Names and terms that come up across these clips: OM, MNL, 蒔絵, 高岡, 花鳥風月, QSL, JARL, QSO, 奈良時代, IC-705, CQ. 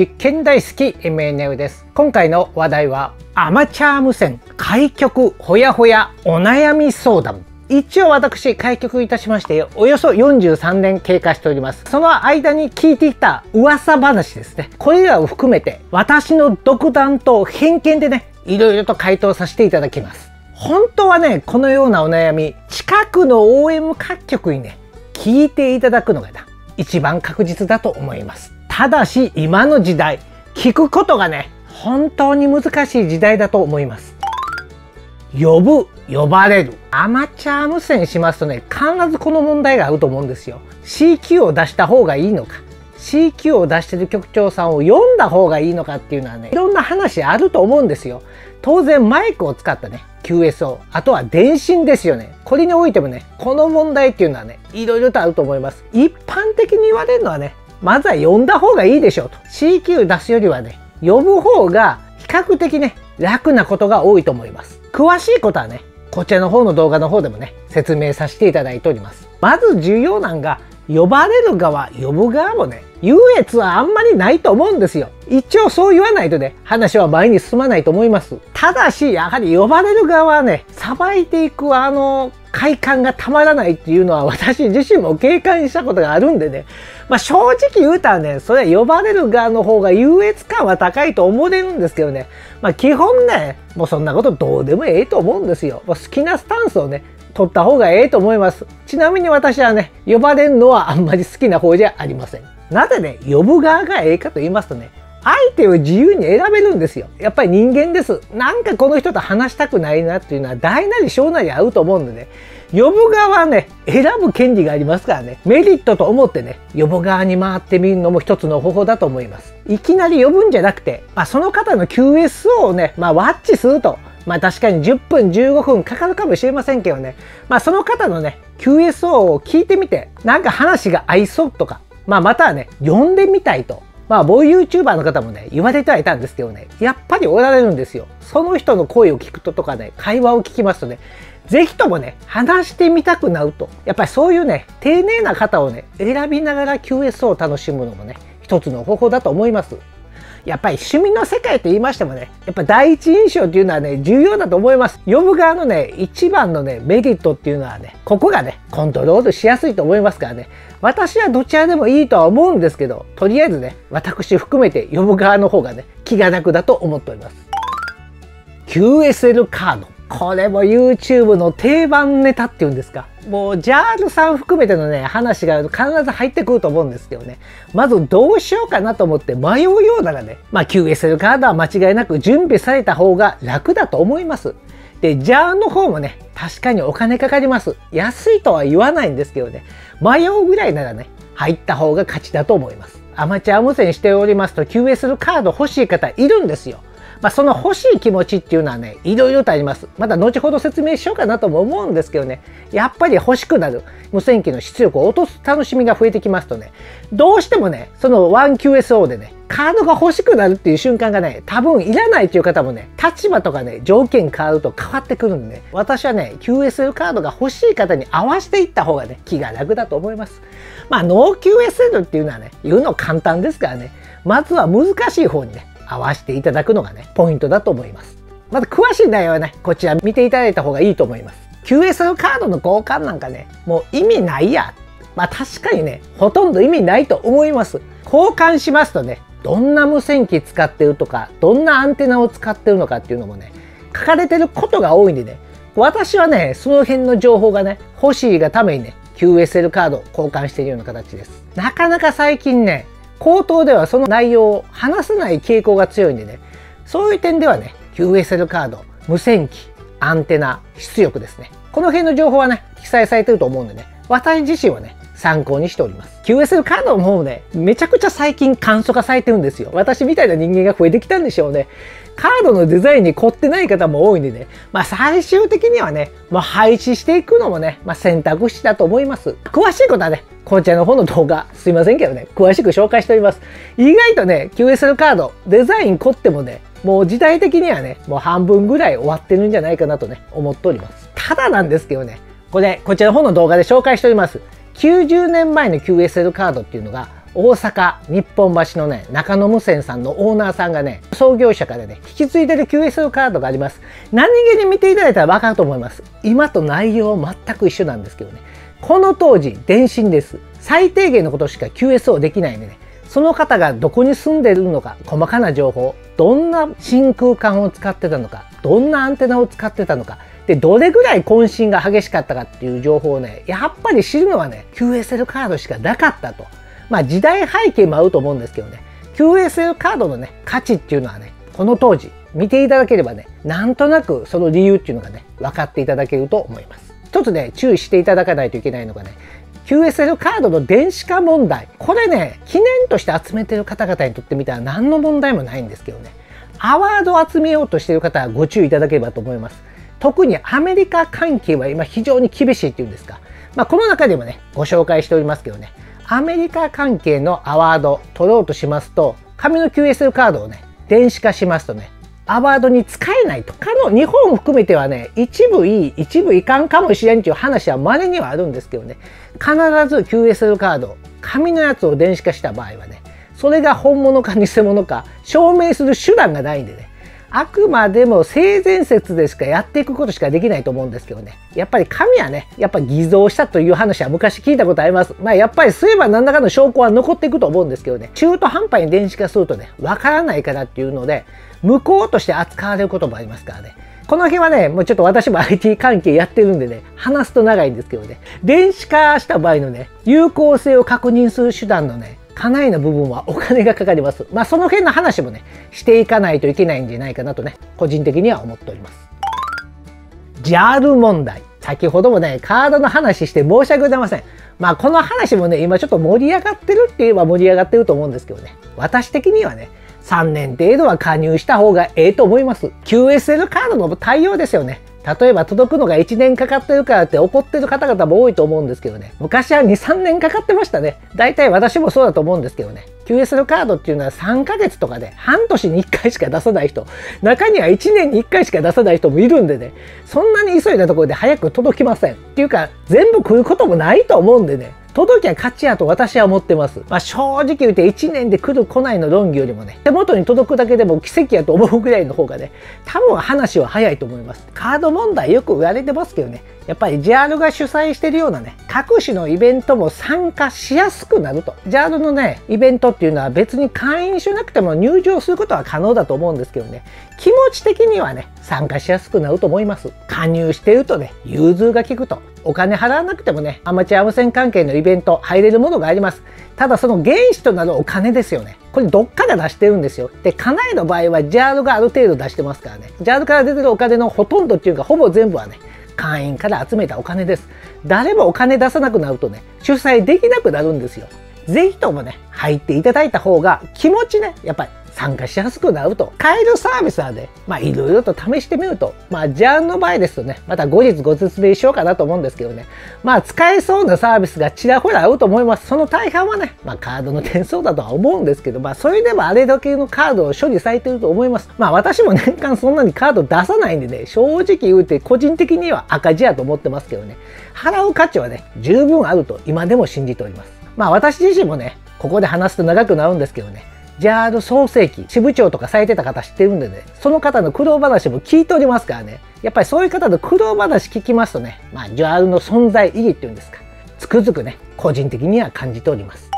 実験大好き MNL です。今回の話題はアマチュア無線開局ほやほやお悩み相談。一応私開局いたしましておよそ43年経過しております。その間に聞いてきた噂話ですね、これらを含めて私の独断と偏見でね、いろいろと回答させていただきます。本当はね、このようなお悩み近くの OM 各局にね聞いていただくのが一番確実だと思います。ただし今の時代聞くことがね本当に難しい時代だと思います。呼ぶ呼ばれるアマチュア無線しますとね、必ずこの問題があると思うんですよ。 CQ を出した方がいいのか、 CQ を出してる局長さんを呼んだ方がいいのかっていうのはね、いろんな話あると思うんですよ。当然マイクを使ったね QSO、 あとは電信ですよね。これにおいてもね、この問題っていうのはねいろいろとあると思います。一般的に言われるのはね、まずは呼んだ方がいいでしょうと。 CQ 出すよりはね呼ぶ方が比較的ね楽なことが多いと思います。詳しいことはねこちらの方の動画の方でもね説明させていただいております。まず重要なのが呼ばれる側呼ぶ側もね優越はあんまりないと思うんですよ。一応そう言わないとね話は前に進まないと思います。ただしやはり呼ばれる側はねさばいていく快感がたまらないっていうのは私自身も経験したことがあるんでね、正直言うたらねそれは呼ばれる側の方が優越感は高いと思われるんですけどね、基本ねもうそんなことどうでもええと思うんですよ。好きなスタンスをね取った方がええと思います。ちなみに私はね呼ばれるのはあんまり好きな方じゃありません。なぜね呼ぶ側がええかと言いますとね、相手を自由に選べるんですよ。やっぱり人間です。なんかこの人と話したくないなっていうのは大なり小なり合うと思うんでね、呼ぶ側はね選ぶ権利がありますからね、メリットと思ってね呼ぶ側に回ってみるのも一つの方法だと思います。いきなり呼ぶんじゃなくて、その方の QSO をね、ワッチすると確かに10分15分かかるかもしれませんけどね、その方のね QSO を聞いてみてなんか話が合いそうとか、またはね呼んでみたいと某 YouTuber の方もね言われてはいたんですけどね、やっぱりおられるんですよ。その人の声を聞くととかね会話を聞きますとね是非ともね話してみたくなると、やっぱりそういうね丁寧な方をね選びながら QSO を楽しむのもね一つの方法だと思います。やっぱり趣味の世界と言いましてもね、やっぱ第一印象っていうのはね重要だと思います。呼ぶ側のね一番のねメリットっていうのはねここがねコントロールしやすいと思いますからね、私はどちらでもいいとは思うんですけど、とりあえずね私含めて呼ぶ側の方がね気が楽だと思っております。 QSL カード、これも YouTube の定番ネタっていうんですか、もう JARL さん含めてのね話が必ず入ってくると思うんですけどね、まずどうしようかなと思って迷うようならね、QSL カードは間違いなく準備された方が楽だと思います。で JARL の方もね確かにお金かかります。安いとは言わないんですけどね、迷うぐらいならね入った方が勝ちだと思います。アマチュア無線しておりますと QSL カード欲しい方いるんですよ。その欲しい気持ちっていうのはねいろいろとあります。また後ほど説明しようかなとも思うんですけどね、やっぱり欲しくなる無線機の出力を落とす楽しみが増えてきますとね、どうしてもねその 1QSO でねカードが欲しくなるっていう瞬間がね多分いらないという方もね立場とかね条件変わると変わってくるんでね、私はね QSL カードが欲しい方に合わせていった方がね気が楽だと思います。ノー QSL っていうのはね言うの簡単ですからね、まずは難しい方にね合わせていただくのがねポイントだと思います。また詳しい内容はねこちら見ていただいた方がいいと思います。 QSL カードの交換なんかねもう意味ないや、確かにねほとんど意味ないと思います。交換しますとねどんな無線機使ってるとかどんなアンテナを使ってるのかっていうのもね書かれてることが多いんでね、私はねその辺の情報がね欲しいがためにね QSL カードを交換しているような形です。なかなか最近ね口頭ではその内容を話せない傾向が強いんでね、そういう点ではね QSL カード、無線機、アンテナ、出力ですね、この辺の情報はね記載されてると思うんでね私自身はね参考にしております。 QSL カードの方もねめちゃくちゃ最近簡素化されてるんですよ。私みたいな人間が増えてきたんでしょうね。カードのデザインに凝ってない方も多いんでね、最終的にはね廃止していくのもね、選択肢だと思います。詳しいことはねこちらの方の動画すいませんけどね詳しく紹介しております。意外とね QSL カードデザイン凝ってもねもう時代的にはねもう半分ぐらい終わってるんじゃないかなとね思っております。ただなんですけどねこれこちらの方の動画で紹介しております90年前の QSL カードっていうのが大阪日本橋のね中野無線さんのオーナーさんがね創業者からね引き継いでる QSO カードがあります。何気に見ていただいたら分かると思います。今と内容は全く一緒なんですけどね、この当時電信です。最低限のことしか QSO できないんでね、その方がどこに住んでいるのか、細かな情報、どんな真空管を使ってたのか、どんなアンテナを使ってたのか、で、どれぐらい渾身が激しかったかっていう情報をね、やっぱり知るのはね、QSL カードしかなかったと。まあ時代背景も合うと思うんですけどね、QSL カードのね、価値っていうのはね、この当時見ていただければね、なんとなくその理由っていうのがね、分かっていただけると思います。一つね、注意していただかないといけないのがね、QSL カードの電子化問題。これね、記念として集めてる方々にとってみたら何の問題もないんですけどね。アワードを集めようとしている方はご注意いただければと思います。特にアメリカ関係は今非常に厳しいっていうんですか。まあこの中でもね、ご紹介しておりますけどね、アメリカ関係のアワード取ろうとしますと、紙の QSL カードをね、電子化しますとね、アワードに使えないと。他の日本を含めてはね、一部いい、一部いかんかもしれんっていう話は稀にはあるんですけどね、必ず QSL カード、紙のやつを電子化した場合はね、それが本物か偽物か証明する手段がないんでね、あくまでも性善説でしかやっていくことしかできないと思うんですけどね、やっぱり紙はね、やっぱ偽造したという話は昔聞いたことあります。まあやっぱりすれば何らかの証拠は残っていくと思うんですけどね、中途半端に電子化するとね、わからないからっていうので、無効として扱われることもありますからね。この辺はね、もうちょっと私も IT 関係やってるんでね、話すと長いんですけどね、電子化した場合のね、有効性を確認する手段のね、かなりの部分はお金がかかります。まあその辺の話もね、していかないといけないんじゃないかなとね、個人的には思っております。JARL 問題。先ほどもね、カードの話して申し訳ございません。まあこの話もね、今ちょっと盛り上がってるって言えば盛り上がってると思うんですけどね、私的にはね、3年程度は加入した方がええと思います。QSL カードの対応ですよね。例えば届くのが1年かかってるからって怒ってる方々も多いと思うんですけどね。昔は2、3年かかってましたね。大体私もそうだと思うんですけどね。QSL カードっていうのは3ヶ月とかで半年に1回しか出さない人、中には1年に1回しか出さない人もいるんでね。そんなに急いだところで早く届きません。っていうか、全部来ることもないと思うんでね。届きゃ勝ちやと私は思ってます。まあ正直言って1年で来る来ないの論議よりもね、手元に届くだけでも奇跡やと思うぐらいの方がね、多分話は早いと思います。カード問題よく言われてますけどね、やっぱり JAL が主催してるようなね、各種のイベントも参加しやすくなると。JAL のね、イベントっていうのは別に会員証なくても入場することは可能だと思うんですけどね、気持ち的にはね、参加しやすくなると思います。加入してるとね、融通が利くと。お金払わなくてもね、アマチュア無線関係のイベント入れるものがあります。ただその原資となるお金ですよね。これどっから出してるんですよ。で、家内の場合は JAL がある程度出してますからね。JAL から出てるお金のほとんどっていうかほぼ全部はね、会員から集めたお金です。誰もお金出さなくなるとね、主催できなくなるんですよ。ぜひともね、入っていただいた方が気持ちね、やっぱり参加しやすくなると。買えるサービスはね、まあいろいろと試してみると、まあJALの場合ですとね、また後日ご説明しようかなと思うんですけどね、まあ使えそうなサービスがちらほらあると思います。その大半はね、まあカードの転送だとは思うんですけど、まあそれでもあれだけのカードを処理されてると思います。まあ私も年間そんなにカード出さないんでね、正直言うて個人的には赤字やと思ってますけどね、払う価値はね、十分あると今でも信じております。まあ私自身もね、ここで話すと長くなるんですけどね、JAL 創世記、支部長とかされてた方知ってるんでね、その方の苦労話も聞いておりますからね、やっぱりそういう方の苦労話聞きますとね、まあ JAL の存在意義っていうんですか、つくづくね、個人的には感じております。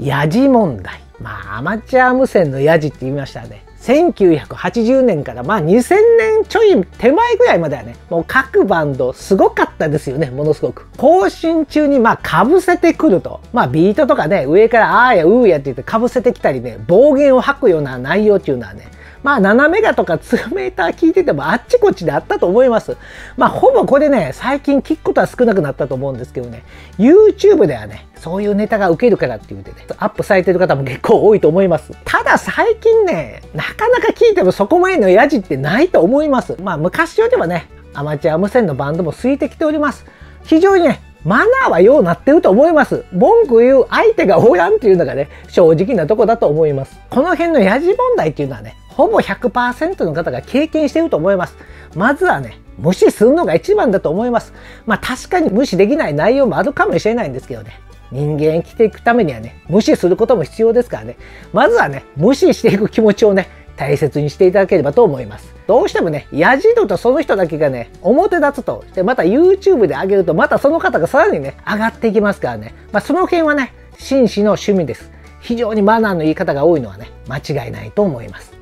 ヤジ問題。まあアマチュア無線のヤジって言いましたね。1980年からまあ2000年ちょい手前ぐらいまではね、もう各バンドすごかったですよね、ものすごく。更新中にまあかぶせてくると。まあビートとかね、上からあーやうーやって言ってかぶせてきたりね、暴言を吐くような内容っていうのはね、まあ7メガとか2メーター聞いててもあっちこっちであったと思います。まあほぼこれね、最近聞くことは少なくなったと思うんですけどね、YouTube ではね、そういうネタがウケるからっていうてね、アップされてる方も結構多いと思います。ただ最近ね、なかなか聞いてもそこまでのヤジってないと思います。まあ昔よりはね、アマチュア無線のバンドも空いてきております。非常にね、マナーはようなってると思います。文句言う相手がおらんっていうのがね、正直なとこだと思います。この辺のヤジ問題っていうのはね、ほぼ 100% の方が経験していると思います。まずはね、無視するのが一番だと思います。まあ確かに無視できない内容もあるかもしれないんですけどね。人間生きていくためにはね、無視することも必要ですからね、まずはね、無視していく気持ちをね、大切にしていただければと思います。どうしてもね、野次郎とその人だけがね、表立つとして、また YouTube で上げると、またその方がさらにね、上がっていきますからね。まあ、その辺はね、紳士の趣味です。非常にマナーの言い方が多いのはね、間違いないと思います。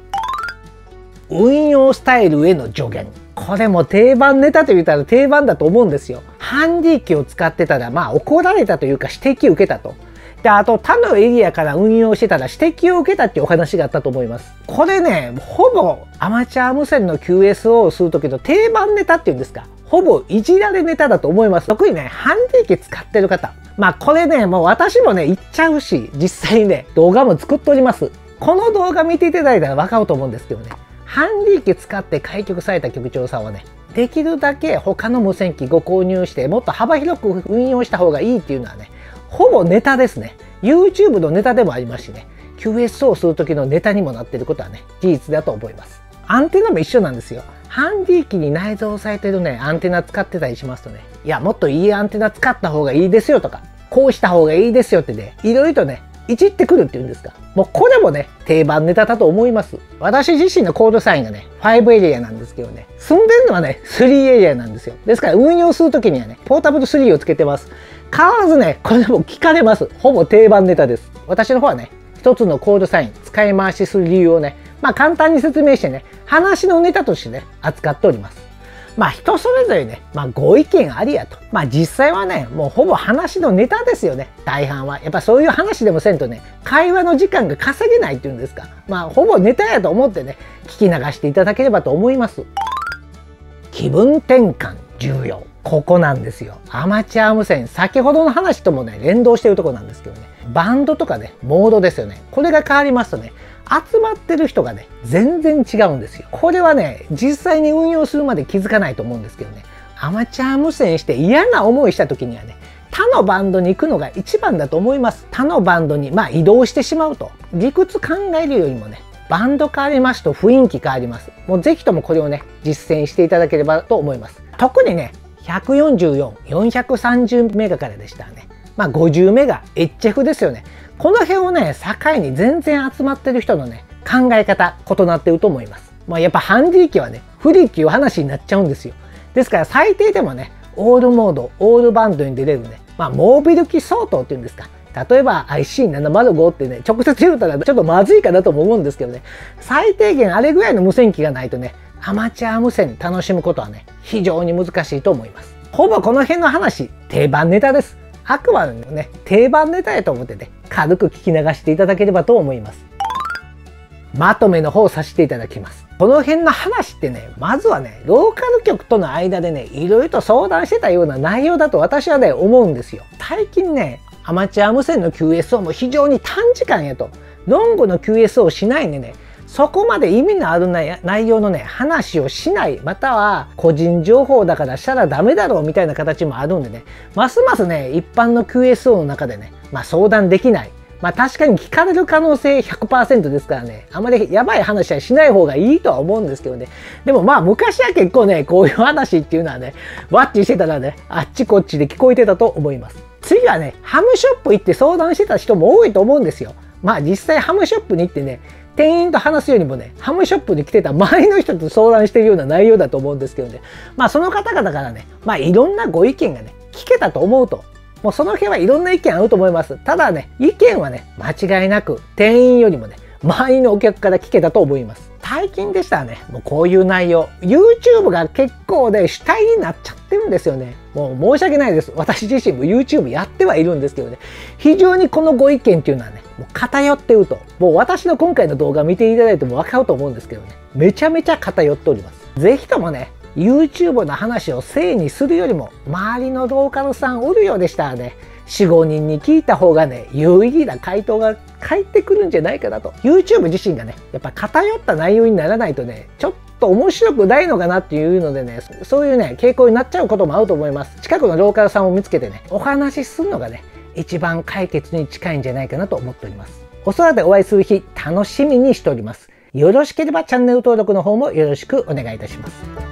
運用スタイルへの助言。これも定番ネタと言ったら定番だと思うんですよ。ハンディ機を使ってたら、まあ怒られたというか指摘を受けたと。で、あと他のエリアから運用してたら指摘を受けたっていうお話があったと思います。これね、ほぼアマチュア無線の QSO をする時の定番ネタっていうんですか。ほぼいじられネタだと思います。特にね、ハンディ機使ってる方。まあこれね、もう私もね、言っちゃうし、実際にね、動画も作っております。この動画見ていただいたらわかると思うんですけどね。ハンディ機使って開局された局長さんはね、できるだけ他の無線機ご購入して、もっと幅広く運用した方がいいっていうのはね、ほぼネタですね。YouTube のネタでもありますしね、QSO をする時のネタにもなっていることはね、事実だと思います。アンテナも一緒なんですよ。ハンディ機に内蔵されてるね、アンテナ使ってたりしますとね、いや、もっといいアンテナ使った方がいいですよとか、こうした方がいいですよってね、いろいろとね、いじってくるっていうんですか。もうこれもね、定番ネタだと思います。私自身のコードサインがね、5エリアなんですけどね、住んでるのはね、3エリアなんですよ。ですから運用するときにはね、ポータブル3をつけてます。変わらずね、これも聞かれます。ほぼ定番ネタです。私の方はね、一つのコードサイン、使い回しする理由をね、まあ簡単に説明してね、話のネタとしてね、扱っております。まあ人それぞれね、まあご意見ありやと。まあ実際はね、もうほぼ話のネタですよね。大半は。やっぱそういう話でもせんとね、会話の時間が稼げないっていうんですか。まあほぼネタやと思ってね、聞き流していただければと思います。気分転換重要。ここなんですよ。アマチュア無線。先ほどの話ともね、連動してるとこなんですけどね。バンドとかね、モードですよね。これが変わりますとね、集まってる人がね、全然違うんですよ。これはね、実際に運用するまで気づかないと思うんですけどね。アマチュア無線して嫌な思いした時にはね、他のバンドに行くのが一番だと思います。他のバンドに、まあ移動してしまうと。理屈考えるよりもね、バンド変わりますと雰囲気変わります。もうぜひともこれをね、実践していただければと思います。特にね、144、430メガからでしたね。まあ50メガ、HF ですよね。この辺をね、境に全然集まってる人のね、考え方、異なってると思います。まあやっぱハンディ機はね、不利っていう話になっちゃうんですよ。ですから最低でもね、オールモード、オールバンドに出れるね、まあモービル機相当っていうんですか。例えば IC-705 ってね、直接言うたらちょっとまずいかなとも思うんですけどね、最低限あれぐらいの無線機がないとね、アマチュア無線楽しむことはね、非常に難しいと思います。ほぼこの辺の話、定番ネタです。あくまでもね、定番ネタやと思ってね、軽く聞き流していただければと思います。まとめの方をさせていただきます。この辺の話ってね、まずはね、ローカル局との間でね、いろいろと相談してたような内容だと私はね、思うんですよ。最近ね、アマチュア無線の QSO も非常に短時間やと、ロングの QSO をしないんでね、そこまで意味のある内容のね、話をしない、または個人情報だからしたらダメだろうみたいな形もあるんでね、ますますね、一般の QSO の中でね、まあ相談できない。まあ確かに聞かれる可能性 100% ですからね、あまりやばい話はしない方がいいとは思うんですけどね。でもまあ昔は結構ね、こういう話っていうのはね、ワッチしてたらね、あっちこっちで聞こえてたと思います。次はね、ハムショップ行って相談してた人も多いと思うんですよ。まあ実際ハムショップに行ってね、店員と話すよりもね、ハムショップに来てた周りの人と相談してるような内容だと思うんですけどね。まあその方々からね、まあいろんなご意見がね、聞けたと思うと。もうその辺はいろんな意見あると思います。ただね、意見はね、間違いなく店員よりもね、周りのお客から聞けたと思います。最近でしたらね、もうこういう内容、YouTube が結構ね、主体になっちゃってるんですよね。もう申し訳ないです。私自身も YouTube やってはいるんですけどね、非常にこのご意見っていうのはね、もう偏ってると。もう私の今回の動画見ていただいても分かると思うんですけどね、めちゃめちゃ偏っております。ぜひともね、YouTube の話を正にするよりも、周りのローカルさんおるようでしたらね、4、5人に聞いた方がね、有意義な回答が返ってくるんじゃないかなと。YouTube 自身がね、やっぱ偏った内容にならないとね、ちょっと面白くないのかなっていうのでね、そういうね、傾向になっちゃうこともあると思います。近くのローカルさんを見つけてね、お話しするのがね、一番解決に近いんじゃないかなと思っております。お空でお会いする日、楽しみにしております。よろしければチャンネル登録の方もよろしくお願いいたします。